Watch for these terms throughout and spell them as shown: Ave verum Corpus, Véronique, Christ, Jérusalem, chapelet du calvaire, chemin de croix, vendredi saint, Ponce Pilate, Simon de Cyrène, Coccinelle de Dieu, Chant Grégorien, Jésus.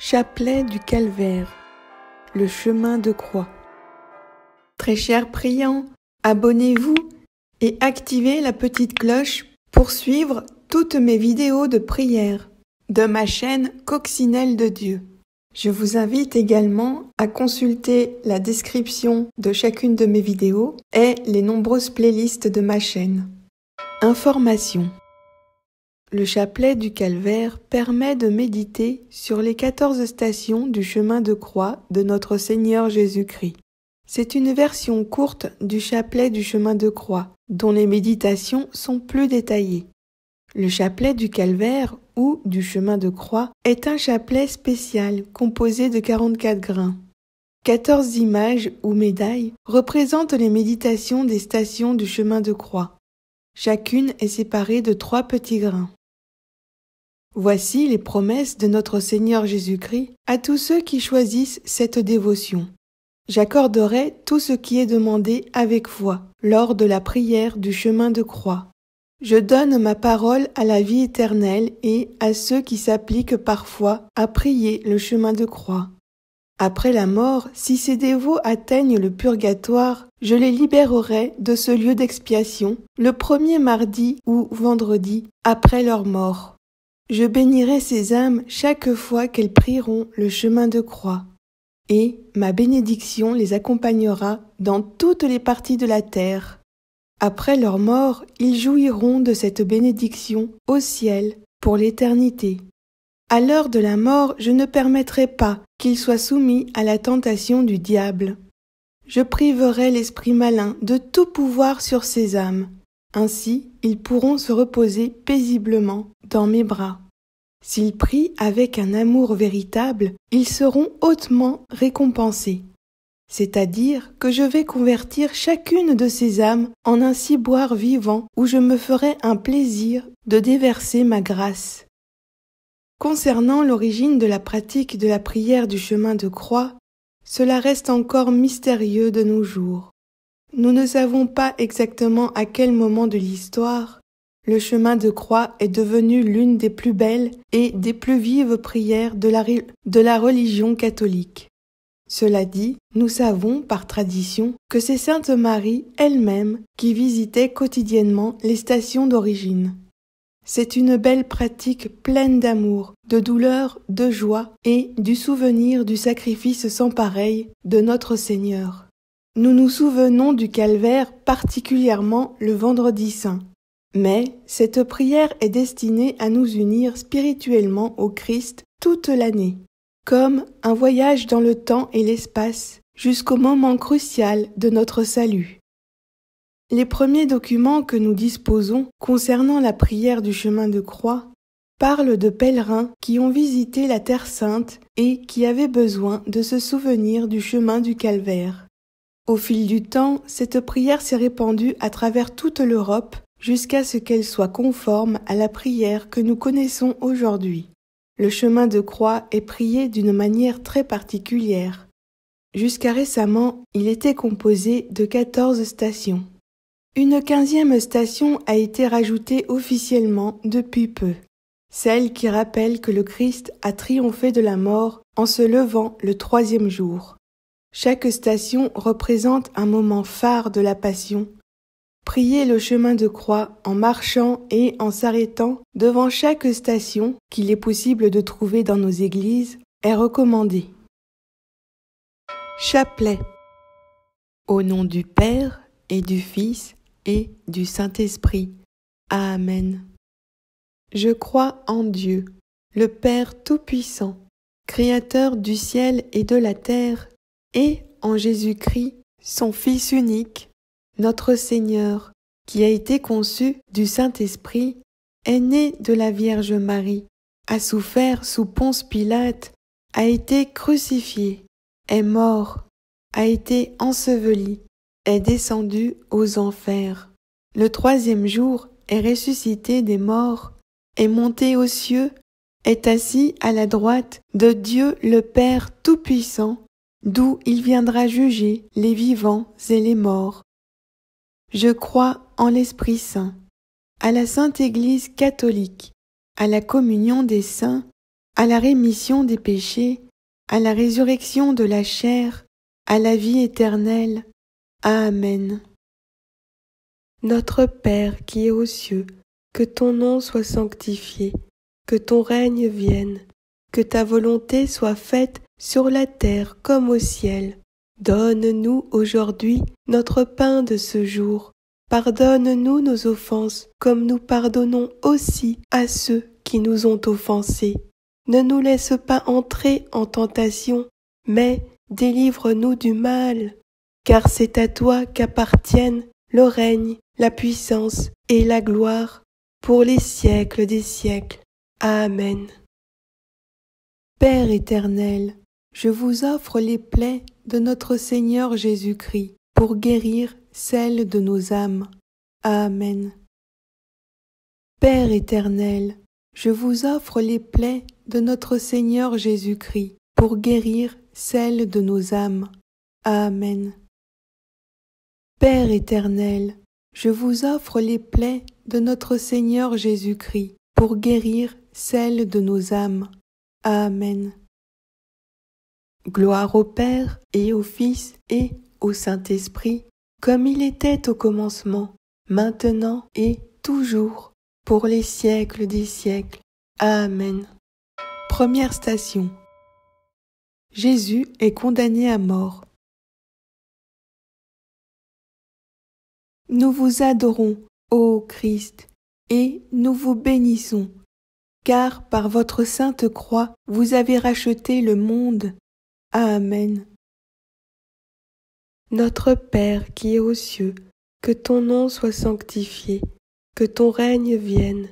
Chapelet du Calvaire, le chemin de croix. Très chers priants, abonnez-vous et activez la petite cloche pour suivre toutes mes vidéos de prière de ma chaîne Coccinelle de Dieu. Je vous invite également à consulter la description de chacune de mes vidéos et les nombreuses playlists de ma chaîne. Information. Le chapelet du Calvaire permet de méditer sur les 14 stations du chemin de croix de notre Seigneur Jésus-Christ. C'est une version courte du chapelet du chemin de croix, dont les méditations sont plus détaillées. Le chapelet du Calvaire ou du chemin de croix est un chapelet spécial composé de 44 grains. 14 images ou médailles représentent les méditations des stations du chemin de croix. Chacune est séparée de 3 petits grains. Voici les promesses de notre Seigneur Jésus-Christ à tous ceux qui choisissent cette dévotion. J'accorderai tout ce qui est demandé avec foi lors de la prière du chemin de croix. Je donne ma parole à la vie éternelle et à ceux qui s'appliquent parfois à prier le chemin de croix. Après la mort, si ces dévots atteignent le purgatoire, je les libérerai de ce lieu d'expiation le premier mardi ou vendredi après leur mort. Je bénirai ces âmes chaque fois qu'elles prieront le chemin de croix. Et ma bénédiction les accompagnera dans toutes les parties de la terre. Après leur mort, ils jouiront de cette bénédiction au ciel pour l'éternité. À l'heure de la mort, je ne permettrai pas qu'ils soient soumis à la tentation du diable. Je priverai l'esprit malin de tout pouvoir sur ces âmes. Ainsi, ils pourront se reposer paisiblement dans mes bras. S'ils prient avec un amour véritable, ils seront hautement récompensés. C'est-à-dire que je vais convertir chacune de ces âmes en un ciboire vivant où je me ferai un plaisir de déverser ma grâce. Concernant l'origine de la pratique de la prière du chemin de croix, cela reste encore mystérieux de nos jours. Nous ne savons pas exactement à quel moment de l'histoire le chemin de croix est devenu l'une des plus belles et des plus vives prières de la religion catholique. Cela dit, nous savons par tradition que c'est Sainte Marie elle-même qui visitait quotidiennement les stations d'origine. C'est une belle pratique pleine d'amour, de douleur, de joie et du souvenir du sacrifice sans pareil de notre Seigneur. Nous nous souvenons du calvaire particulièrement le vendredi saint. Mais cette prière est destinée à nous unir spirituellement au Christ toute l'année, comme un voyage dans le temps et l'espace jusqu'au moment crucial de notre salut. Les premiers documents que nous disposons concernant la prière du chemin de croix parlent de pèlerins qui ont visité la Terre Sainte et qui avaient besoin de se souvenir du chemin du Calvaire. Au fil du temps, cette prière s'est répandue à travers toute l'Europe jusqu'à ce qu'elle soit conforme à la prière que nous connaissons aujourd'hui. Le chemin de croix est prié d'une manière très particulière. Jusqu'à récemment, il était composé de 14 stations. Une 15e station a été rajoutée officiellement depuis peu, celle qui rappelle que le Christ a triomphé de la mort en se levant le 3e jour. Chaque station représente un moment phare de la Passion. Priez le chemin de croix en marchant et en s'arrêtant devant chaque station qu'il est possible de trouver dans nos églises est recommandé. Chapelet. Au nom du Père et du Fils et du Saint-Esprit. Amen. Je crois en Dieu, le Père Tout-Puissant, Créateur du ciel et de la terre, et en Jésus-Christ, son Fils unique, notre Seigneur, qui a été conçu du Saint-Esprit, est né de la Vierge Marie, a souffert sous Ponce Pilate, a été crucifié, est mort, a été enseveli, est descendu aux enfers. Le 3e jour est ressuscité des morts, est monté aux cieux, est assis à la droite de Dieu le Père Tout-Puissant, d'où il viendra juger les vivants et les morts. Je crois en l'Esprit Saint, à la Sainte Église catholique, à la communion des saints, à la rémission des péchés, à la résurrection de la chair, à la vie éternelle. Amen. Notre Père qui es aux cieux, que ton nom soit sanctifié, que ton règne vienne, que ta volonté soit faite sur la terre comme au ciel. Donne-nous aujourd'hui notre pain de ce jour. Pardonne-nous nos offenses, comme nous pardonnons aussi à ceux qui nous ont offensés. Ne nous laisse pas entrer en tentation, mais délivre-nous du mal. Car c'est à toi qu'appartiennent le règne, la puissance et la gloire pour les siècles des siècles. Amen. Père éternel, je vous offre les plaies de notre Seigneur Jésus-Christ pour guérir celles de nos âmes. Amen. Père éternel, je vous offre les plaies de notre Seigneur Jésus-Christ pour guérir celles de nos âmes. Amen. Père éternel, je vous offre les plaies de notre Seigneur Jésus-Christ pour guérir celles de nos âmes. Amen. Gloire au Père et au Fils et au Saint-Esprit, comme il était au commencement, maintenant et toujours, pour les siècles des siècles. Amen. Première station. Jésus est condamné à mort. Nous vous adorons, ô Christ, et nous vous bénissons, car par votre sainte croix, vous avez racheté le monde. Amen. Notre Père qui es aux cieux, que ton nom soit sanctifié, que ton règne vienne,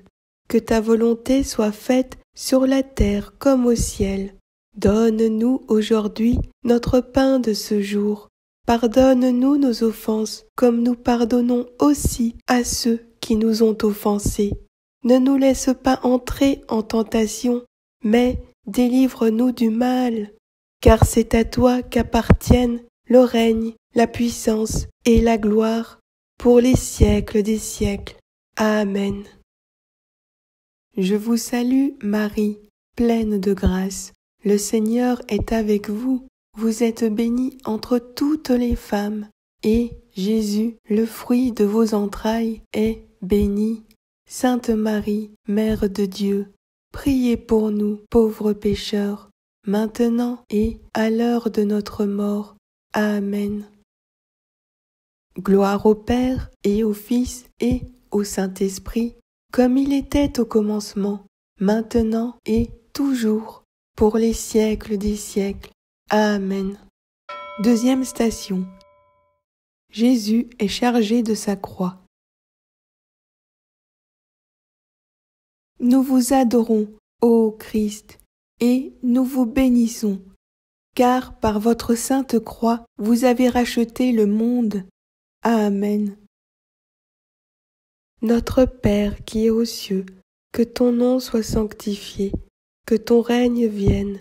que ta volonté soit faite sur la terre comme au ciel. Donne-nous aujourd'hui notre pain de ce jour. Pardonne-nous nos offenses, comme nous pardonnons aussi à ceux qui nous ont offensés. Ne nous laisse pas entrer en tentation, mais délivre-nous du mal. Car c'est à toi qu'appartiennent le règne, la puissance et la gloire pour les siècles des siècles. Amen. Je vous salue, Marie, pleine de grâce. Le Seigneur est avec vous. Vous êtes bénie entre toutes les femmes, et Jésus, le fruit de vos entrailles, est béni. Sainte Marie, Mère de Dieu, priez pour nous, pauvres pécheurs, maintenant et à l'heure de notre mort. Amen. Gloire au Père et au Fils et au Saint-Esprit, comme il était au commencement, maintenant et toujours, pour les siècles des siècles. Amen. Deuxième station. Jésus est chargé de sa croix. Nous vous adorons, ô Christ, et nous vous bénissons, car par votre sainte croix, vous avez racheté le monde. Amen. Notre Père qui es aux cieux, que ton nom soit sanctifié, que ton règne vienne,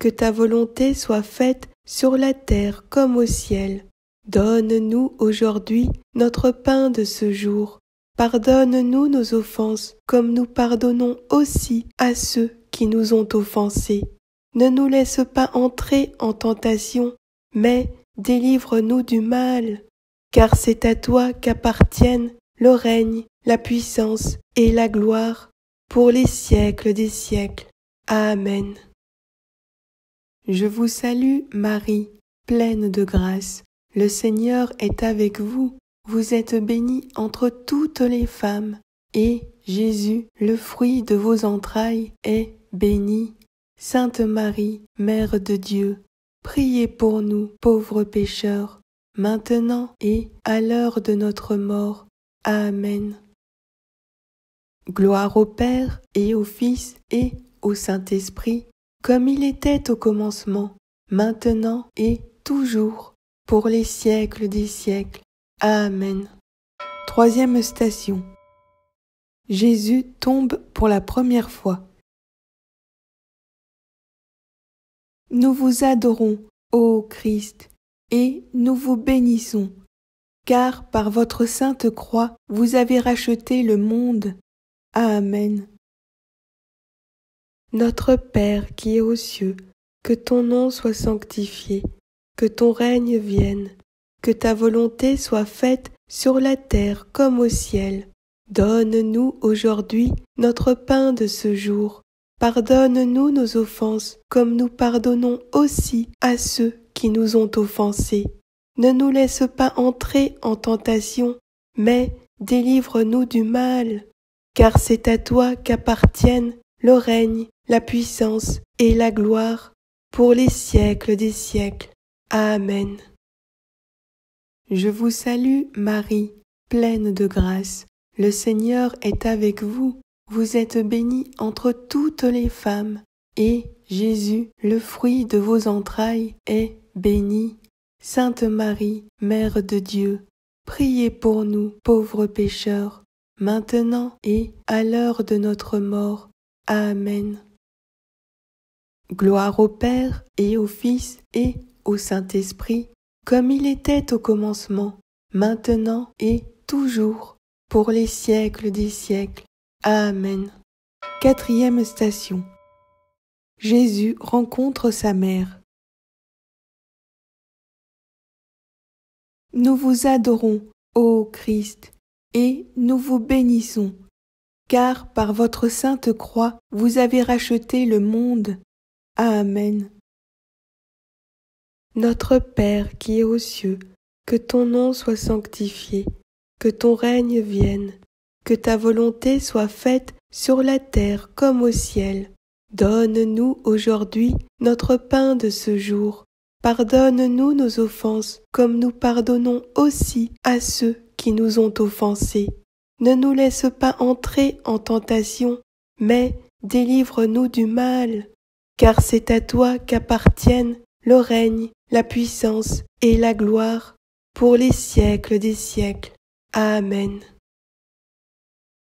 que ta volonté soit faite sur la terre comme au ciel. Donne-nous aujourd'hui notre pain de ce jour. Pardonne-nous nos offenses, comme nous pardonnons aussi à ceux qui nous ont offensés. Ne nous laisse pas entrer en tentation, mais délivre-nous du mal. Car c'est à toi qu'appartiennent le règne, la puissance et la gloire pour les siècles des siècles. Amen. Je vous salue, Marie, pleine de grâce. Le Seigneur est avec vous. Vous êtes bénie entre toutes les femmes, et Jésus, le fruit de vos entrailles, est béni. Sainte Marie, Mère de Dieu, priez pour nous, pauvres pécheurs, maintenant et à l'heure de notre mort. Amen. Gloire au Père et au Fils et au Saint-Esprit, comme il était au commencement, maintenant et toujours, pour les siècles des siècles. Amen. Troisième station. Jésus tombe pour la première fois. Nous vous adorons, ô Christ, et nous vous bénissons, car par votre sainte croix, vous avez racheté le monde. Amen. Notre Père qui es aux cieux, que ton nom soit sanctifié, que ton règne vienne, que ta volonté soit faite sur la terre comme au ciel. Donne-nous aujourd'hui notre pain de ce jour. Pardonne-nous nos offenses, comme nous pardonnons aussi à ceux qui nous ont offensés. Ne nous laisse pas entrer en tentation, mais délivre-nous du mal. Car c'est à toi qu'appartiennent le règne, la puissance et la gloire pour les siècles des siècles. Amen. Je vous salue, Marie, pleine de grâce. Le Seigneur est avec vous. Vous êtes bénie entre toutes les femmes, et Jésus, le fruit de vos entrailles, est béni. Sainte Marie, Mère de Dieu, priez pour nous, pauvres pécheurs, maintenant et à l'heure de notre mort. Amen. Gloire au Père, et au Fils, et au Saint-Esprit, comme il était au commencement, maintenant et toujours, pour les siècles des siècles. Amen. Quatrième station. Jésus rencontre sa mère. Nous vous adorons, ô Christ, et nous vous bénissons, car par votre sainte croix, vous avez racheté le monde. Amen. Notre Père qui es aux cieux, que ton nom soit sanctifié, que ton règne vienne. Que ta volonté soit faite sur la terre comme au ciel. Donne-nous aujourd'hui notre pain de ce jour. Pardonne-nous nos offenses, comme nous pardonnons aussi à ceux qui nous ont offensés. Ne nous laisse pas entrer en tentation, mais délivre-nous du mal. Car c'est à toi qu'appartiennent le règne, la puissance et la gloire pour les siècles des siècles. Amen.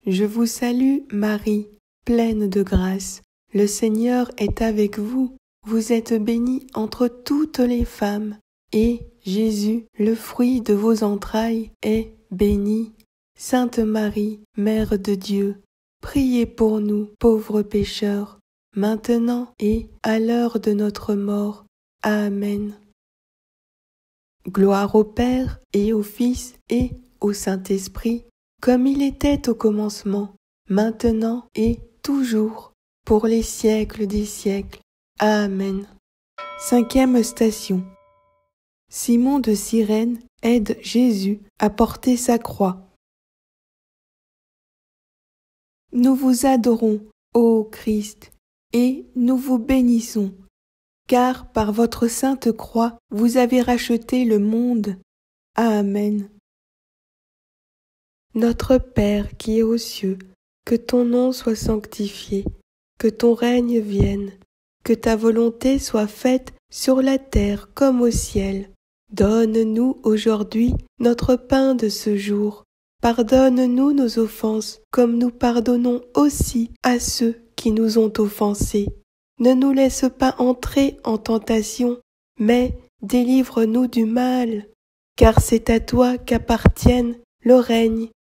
Je vous salue, Marie, pleine de grâce. Le Seigneur est avec vous. Vous êtes bénie entre toutes les femmes, et Jésus, le fruit de vos entrailles, est béni. Sainte Marie, Mère de Dieu, priez pour nous, pauvres pécheurs, maintenant et à l'heure de notre mort. Amen. Gloire au Père, et au Fils, et au Saint-Esprit, comme il était au commencement, maintenant et toujours, pour les siècles des siècles. Amen. Cinquième station. Simon de Cyrène aide Jésus à porter sa croix. Nous vous adorons, ô Christ, et nous vous bénissons, car par votre sainte croix, vous avez racheté le monde. Amen. Notre Père qui es aux cieux, que ton nom soit sanctifié, que ton règne vienne, que ta volonté soit faite sur la terre comme au ciel. Donne-nous aujourd'hui notre pain de ce jour. Pardonne-nous nos offenses, comme nous pardonnons aussi à ceux qui nous ont offensés. Ne nous laisse pas entrer en tentation, mais délivre-nous du mal. Car c'est à toi qu'appartiennent le règne,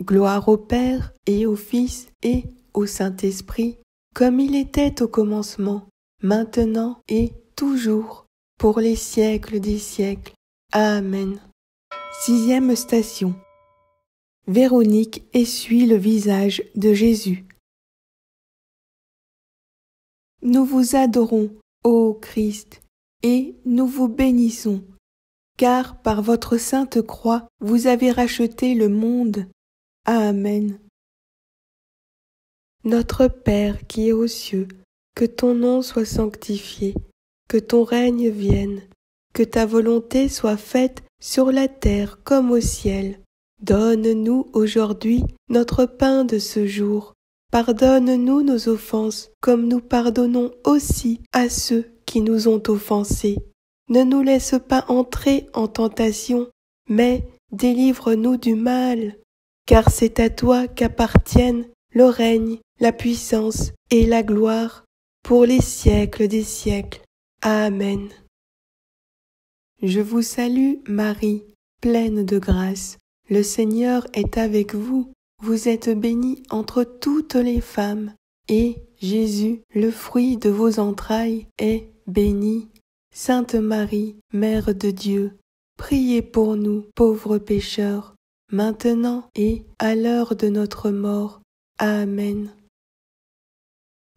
Gloire au Père, et au Fils, et au Saint-Esprit, comme il était au commencement, maintenant et toujours, pour les siècles des siècles. Amen. Sixième station. Véronique essuie le visage de Jésus. Nous vous adorons, ô Christ, et nous vous bénissons, car par votre sainte croix, vous avez racheté le monde. Amen. Notre Père qui es aux cieux, que ton nom soit sanctifié, que ton règne vienne, que ta volonté soit faite sur la terre comme au ciel. Donne-nous aujourd'hui notre pain de ce jour. Pardonne-nous nos offenses, comme nous pardonnons aussi à ceux qui nous ont offensés. Ne nous laisse pas entrer en tentation, mais délivre-nous du mal. Car c'est à toi qu'appartiennent le règne, la puissance et la gloire, pour les siècles des siècles. Amen. Je vous salue, Marie, pleine de grâce. Le Seigneur est avec vous. Vous êtes bénie entre toutes les femmes, et Jésus, le fruit de vos entrailles, est béni. Sainte Marie, Mère de Dieu, priez pour nous, pauvres pécheurs, maintenant et à l'heure de notre mort. Amen.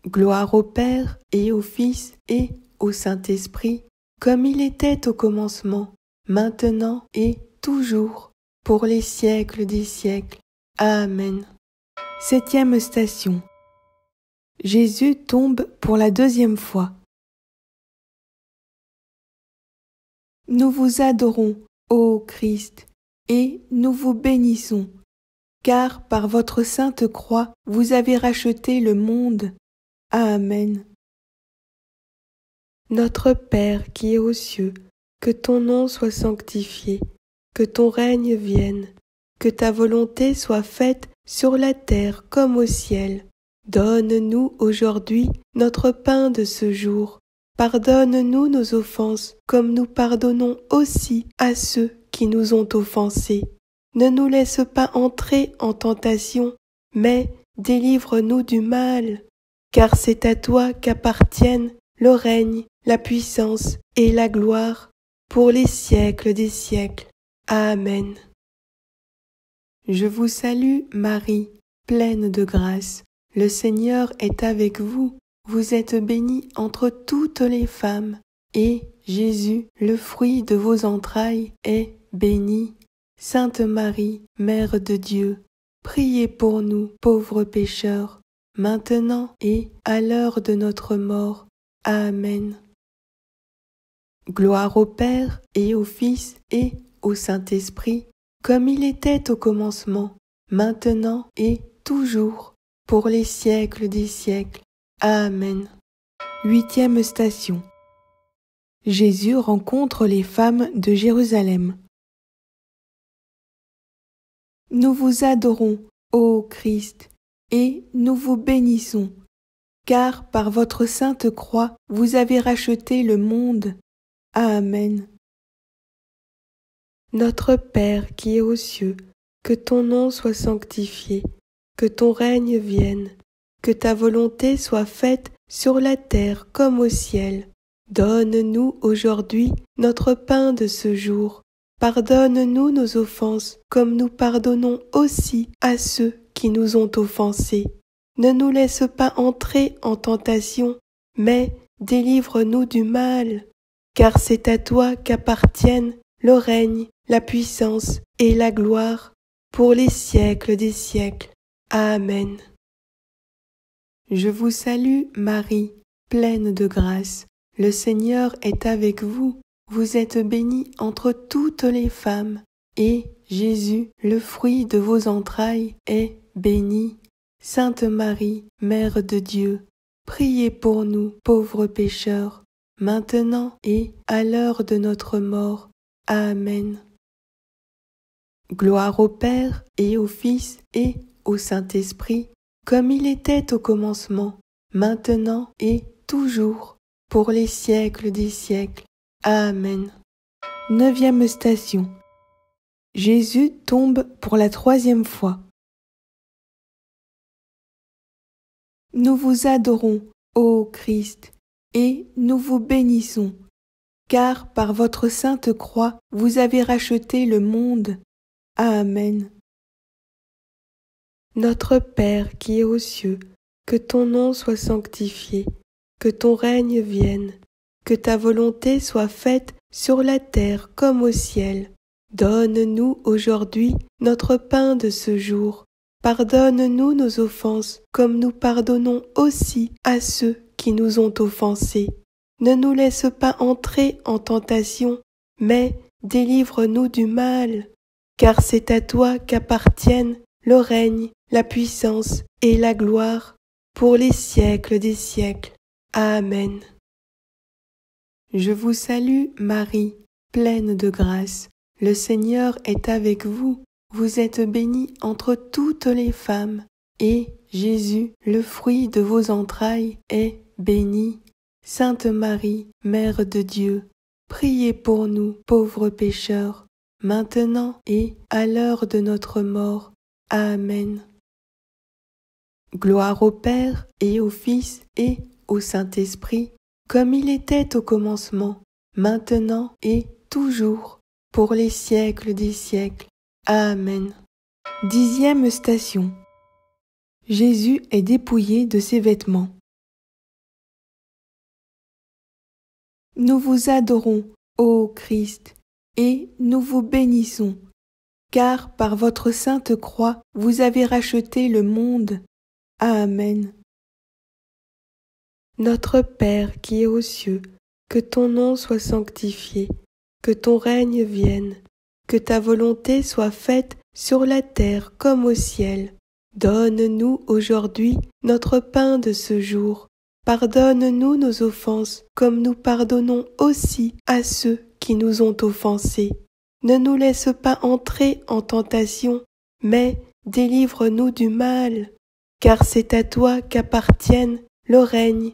Gloire au Père, et au Fils, et au Saint-Esprit, comme il était au commencement, maintenant et toujours, pour les siècles des siècles. Amen. Septième station. Jésus tombe pour la deuxième fois. Nous vous adorons, ô Christ, et nous vous bénissons, car par votre sainte croix, vous avez racheté le monde. Amen. Notre Père qui es aux cieux, que ton nom soit sanctifié, que ton règne vienne, que ta volonté soit faite sur la terre comme au ciel. Donne-nous aujourd'hui notre pain de ce jour. Pardonne-nous nos offenses, comme nous pardonnons aussi à ceux qui nous ont offensés. Ne nous laisse pas entrer en tentation, mais délivre-nous du mal. Car c'est à toi qu'appartiennent le règne, la puissance et la gloire, pour les siècles des siècles. Amen. Je vous salue, Marie, pleine de grâce. Le Seigneur est avec vous. Vous êtes bénie entre toutes les femmes, et Jésus, le fruit de vos entrailles, est béni. Sainte Marie, Mère de Dieu, priez pour nous, pauvres pécheurs, maintenant et à l'heure de notre mort. Amen. Gloire au Père, et au Fils, et au Saint-Esprit, comme il était au commencement, maintenant et toujours, pour les siècles des siècles. Amen. Huitième station. Jésus rencontre les femmes de Jérusalem. Nous vous adorons, ô Christ, et nous vous bénissons, car par votre sainte croix, vous avez racheté le monde. Amen. Notre Père qui es aux cieux, que ton nom soit sanctifié, que ton règne vienne, que ta volonté soit faite sur la terre comme au ciel. Donne-nous aujourd'hui notre pain de ce jour. Pardonne-nous nos offenses, comme nous pardonnons aussi à ceux qui nous ont offensés. Ne nous laisse pas entrer en tentation, mais délivre-nous du mal. Car c'est à toi qu'appartiennent le règne, la puissance et la gloire, pour les siècles des siècles. Amen. Je vous salue, Marie, pleine de grâce. Le Seigneur est avec vous. Vous êtes bénie entre toutes les femmes, et Jésus, le fruit de vos entrailles, est béni. Sainte Marie, Mère de Dieu, priez pour nous, pauvres pécheurs, maintenant et à l'heure de notre mort. Amen. Gloire au Père, et au Fils, et au Saint-Esprit, comme il était au commencement, maintenant et toujours, pour les siècles des siècles. Amen. Neuvième station. Jésus tombe pour la troisième fois. Nous vous adorons, ô Christ, et nous vous bénissons, car par votre sainte croix, vous avez racheté le monde. Amen. Notre Père qui es aux cieux, que ton nom soit sanctifié, que ton règne vienne, que ta volonté soit faite sur la terre comme au ciel. Donne-nous aujourd'hui notre pain de ce jour. Pardonne-nous nos offenses, comme nous pardonnons aussi à ceux qui nous ont offensés. Ne nous laisse pas entrer en tentation, mais délivre-nous du mal. Car c'est à toi qu'appartiennent le règne, la puissance et la gloire pour les siècles des siècles. Amen. Je vous salue, Marie, pleine de grâce. Le Seigneur est avec vous. Vous êtes bénie entre toutes les femmes, et Jésus, le fruit de vos entrailles, est béni. Sainte Marie, Mère de Dieu, priez pour nous, pauvres pécheurs, maintenant et à l'heure de notre mort. Amen. Gloire au Père, et au Fils, et au Saint-Esprit, comme il était au commencement, maintenant et toujours, pour les siècles des siècles. Amen. 10e station. Jésus est dépouillé de ses vêtements. Nous vous adorons, ô Christ, et nous vous bénissons, car par votre sainte croix, vous avez racheté le monde. Amen. Notre Père qui es aux cieux, que ton nom soit sanctifié, que ton règne vienne, que ta volonté soit faite sur la terre comme au ciel. Donne-nous aujourd'hui notre pain de ce jour. Pardonne-nous nos offenses, comme nous pardonnons aussi à ceux qui nous ont offensés. Ne nous laisse pas entrer en tentation, mais délivre-nous du mal. Car c'est à toi qu'appartiennent le règne,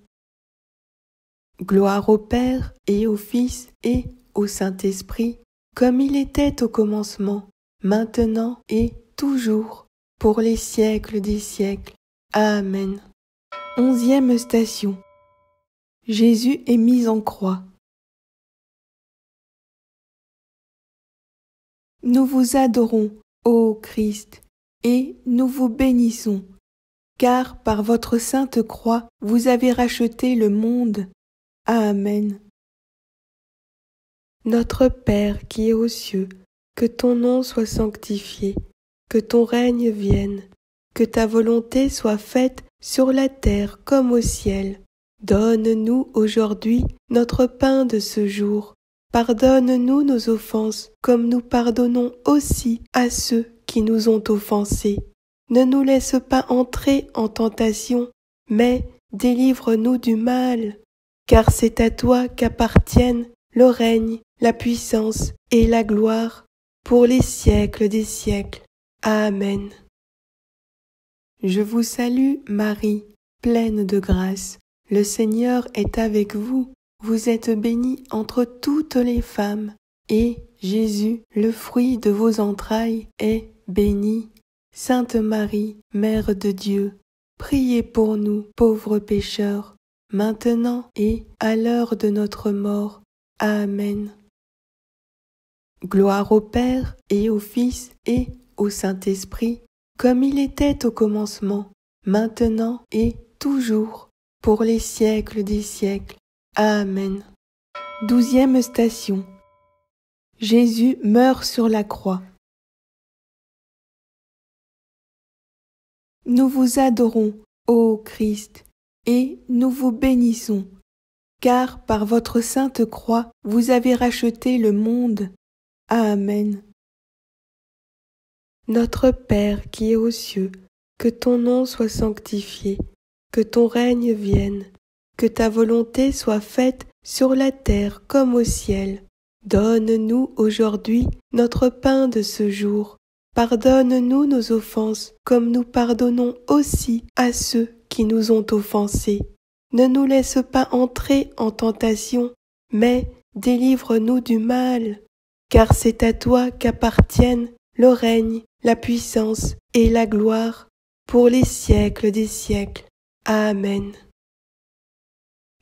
Gloire au Père, et au Fils, et au Saint-Esprit, comme il était au commencement, maintenant et toujours, pour les siècles des siècles. Amen. 11e station. Jésus est mis en croix. Nous vous adorons, ô Christ, et nous vous bénissons, car par votre sainte croix, vous avez racheté le monde. Amen. Notre Père qui es aux cieux, que ton nom soit sanctifié, que ton règne vienne, que ta volonté soit faite sur la terre comme au ciel. Donne-nous aujourd'hui notre pain de ce jour. Pardonne-nous nos offenses, comme nous pardonnons aussi à ceux qui nous ont offensés. Ne nous laisse pas entrer en tentation, mais délivre-nous du mal. Car c'est à toi qu'appartiennent le règne, la puissance et la gloire pour les siècles des siècles. Amen. Je vous salue, Marie, pleine de grâce. Le Seigneur est avec vous. Vous êtes bénie entre toutes les femmes, et Jésus, le fruit de vos entrailles, est béni. Sainte Marie, Mère de Dieu, priez pour nous, pauvres pécheurs, maintenant et à l'heure de notre mort. Amen. Gloire au Père, et au Fils, et au Saint-Esprit, comme il était au commencement, maintenant et toujours, pour les siècles des siècles. Amen. 12e station. Jésus meurt sur la croix. Nous vous adorons, ô Christ, et nous vous bénissons, car par votre sainte croix, vous avez racheté le monde. Amen. Notre Père qui es aux cieux, que ton nom soit sanctifié, que ton règne vienne, que ta volonté soit faite sur la terre comme au ciel. Donne-nous aujourd'hui notre pain de ce jour. Pardonne-nous nos offenses, comme nous pardonnons aussi à ceux qui nous ont offensés. Ne nous laisse pas entrer en tentation, mais délivre-nous du mal. Car c'est à toi qu'appartiennent le règne, la puissance et la gloire pour les siècles des siècles. Amen.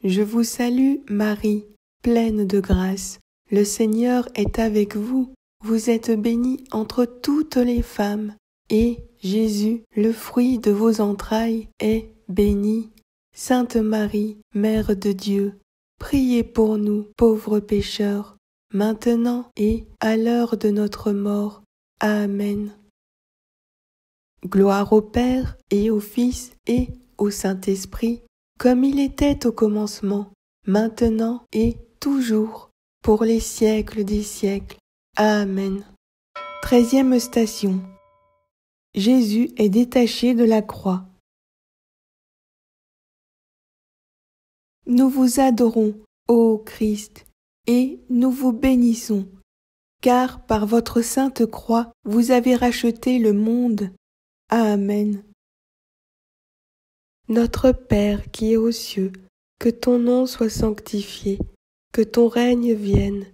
Je vous salue, Marie, pleine de grâce. Le Seigneur est avec vous. Vous êtes bénie entre toutes les femmes, et Jésus, le fruit de vos entrailles, est béni. Sainte Marie, Mère de Dieu, priez pour nous, pauvres pécheurs, maintenant et à l'heure de notre mort. Amen. Gloire au Père, et au Fils, et au Saint-Esprit, comme il était au commencement, maintenant et toujours, pour les siècles des siècles. Amen. 13e station. Jésus est détaché de la croix. Nous vous adorons, ô Christ, et nous vous bénissons, car par votre sainte croix, vous avez racheté le monde. Amen. Notre Père qui es aux cieux, que ton nom soit sanctifié, que ton règne vienne,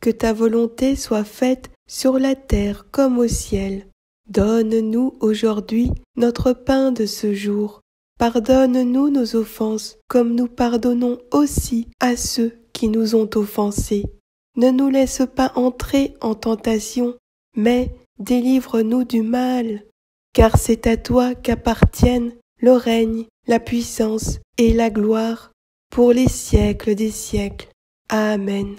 que ta volonté soit faite sur la terre comme au ciel. Donne-nous aujourd'hui notre pain de ce jour. Pardonne-nous nos offenses, comme nous pardonnons aussi à ceux qui nous ont offensés. Ne nous laisse pas entrer en tentation, mais délivre-nous du mal. Car c'est à toi qu'appartiennent le règne, la puissance et la gloire pour les siècles des siècles. Amen.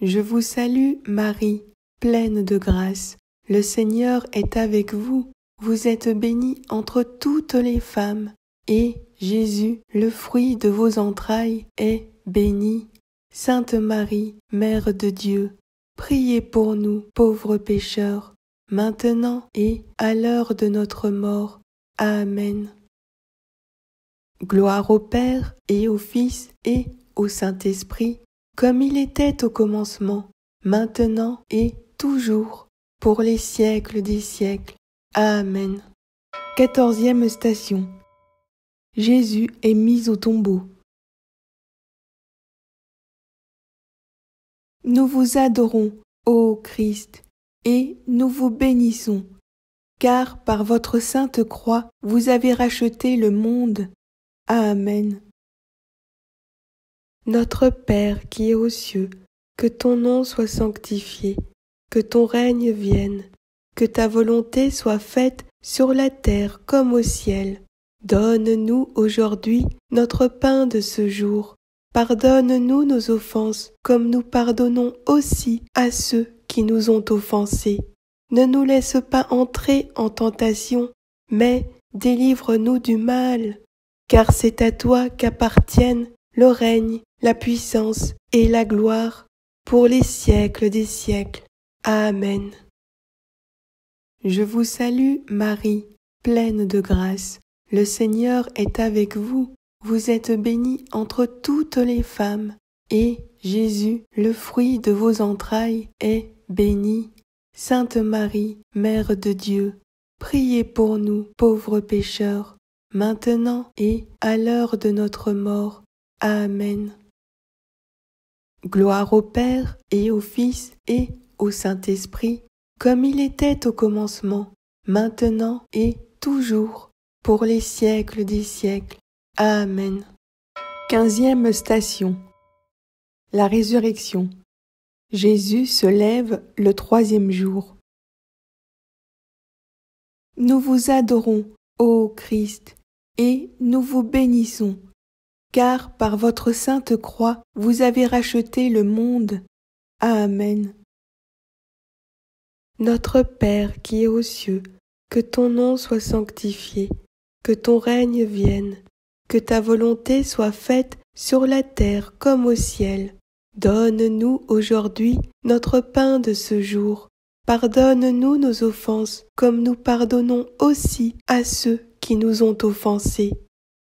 Je vous salue, Marie, pleine de grâce. Le Seigneur est avec vous. Vous êtes bénie entre toutes les femmes. Et Jésus, le fruit de vos entrailles, est béni. Sainte Marie, Mère de Dieu, priez pour nous, pauvres pécheurs, maintenant et à l'heure de notre mort. Amen. Gloire au Père, et au Fils, et au Saint-Esprit, comme il était au commencement, maintenant et toujours, pour les siècles des siècles. Amen. 14e station. Jésus est mis au tombeau. Nous vous adorons, ô Christ, et nous vous bénissons, car par votre sainte croix, vous avez racheté le monde. Amen. Notre Père qui es aux cieux, que ton nom soit sanctifié, que ton règne vienne, que ta volonté soit faite sur la terre comme au ciel. Donne-nous aujourd'hui notre pain de ce jour. Pardonne-nous nos offenses, comme nous pardonnons aussi à ceux qui nous ont offensés. Ne nous laisse pas entrer en tentation, mais délivre-nous du mal. Car c'est à toi qu'appartiennent le règne, la puissance et la gloire pour les siècles des siècles. Amen. Je vous salue, Marie, pleine de grâce. Le Seigneur est avec vous. Vous êtes bénie entre toutes les femmes. Et Jésus, le fruit de vos entrailles, est béni. Sainte Marie, Mère de Dieu, priez pour nous, pauvres pécheurs, maintenant et à l'heure de notre mort. Amen. Gloire au Père, et au Fils, et au Saint-Esprit, comme il était au commencement, maintenant et toujours, pour les siècles des siècles. Amen. 15e station. La résurrection. Jésus se lève le 3e jour. Nous vous adorons, ô Christ, et nous vous bénissons, car par votre sainte croix, vous avez racheté le monde. Amen. Notre Père qui es aux cieux, que ton nom soit sanctifié, que ton règne vienne, que ta volonté soit faite sur la terre comme au ciel. Donne-nous aujourd'hui notre pain de ce jour. Pardonne-nous nos offenses, comme nous pardonnons aussi à ceux qui nous ont offensés.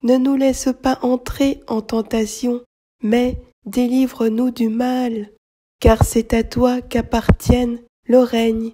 Ne nous laisse pas entrer en tentation, mais délivre-nous du mal. Car c'est à toi qu'appartiennent le règne,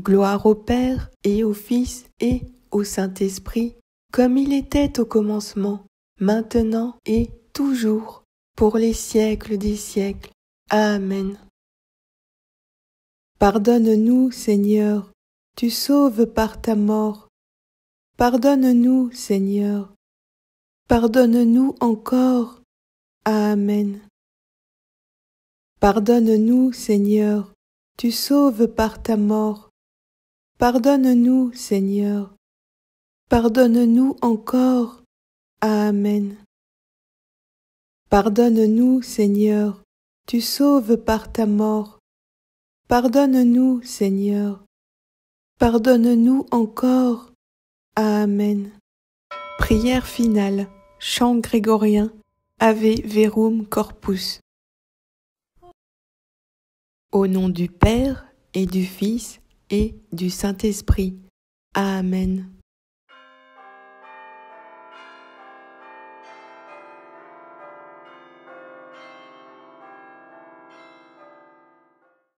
Gloire au Père et au Fils et au Saint-Esprit, comme il était au commencement, maintenant et toujours, pour les siècles des siècles. Amen. Pardonne-nous, Seigneur, tu sauves par ta mort. Pardonne-nous, Seigneur, pardonne-nous encore. Amen. Pardonne-nous, Seigneur, tu sauves par ta mort. Pardonne-nous, Seigneur, pardonne-nous encore. Amen. Pardonne-nous, Seigneur, tu sauves par ta mort. Pardonne-nous, Seigneur, pardonne-nous encore. Amen. Prière finale, chant grégorien, Ave verum Corpus. Au nom du Père et du Fils et du Saint-Esprit. Amen.